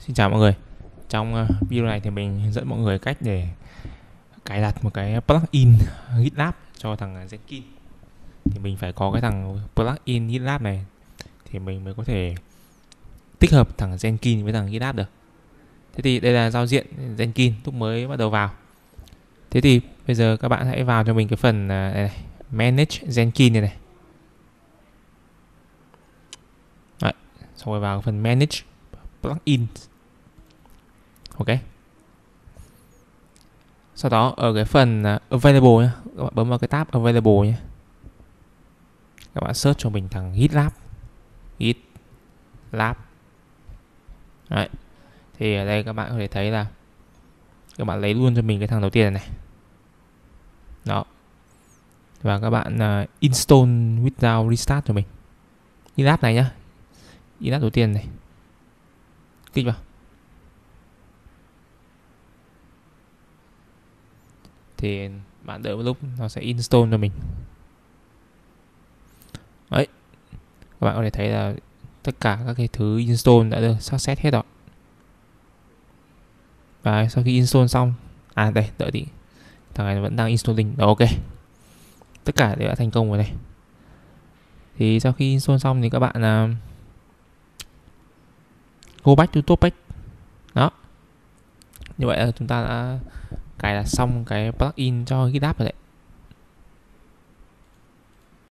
Xin chào mọi người. Trong video này thì mình hướng dẫn mọi người cách để cài đặt một cái plugin GitLab cho thằng Jenkins. Thì mình phải có cái thằng plugin GitLab này thì mình mới có thể tích hợp thằng Jenkins với thằng GitLab được. Thế thì đây là giao diện Jenkins lúc mới bắt đầu vào. Thế thì bây giờ các bạn hãy vào cho mình cái phần này, Manage Jenkins này. Đấy, xong rồi vào phần Manage Plugin. Ok. Sau đó ở cái phần Available nhé, các bạn bấm vào cái tab Available nhé. Các bạn search cho mình thằng GitLab. Đấy. Thì ở đây các bạn có thể thấy là các bạn lấy luôn cho mình cái thằng đầu tiên này. Đó. Và các bạn install without restart cho mình GitLab này nhá. GitLab đầu tiên này. Kích vào. Thì bạn đợi một lúc nó sẽ install cho mình. Đấy. Các bạn có thể thấy là tất cả các cái thứ install đã được success hết rồi. Và sau khi install xong, đây, đợi tí. Thằng này vẫn đang installing. Đó, ok. Tất cả đều đã thành công rồi này. Thì sau khi install xong thì các bạn go back to topic. Đó. Như vậy là chúng ta đã cài đặt xong cái plugin cho GitLab rồi đấy.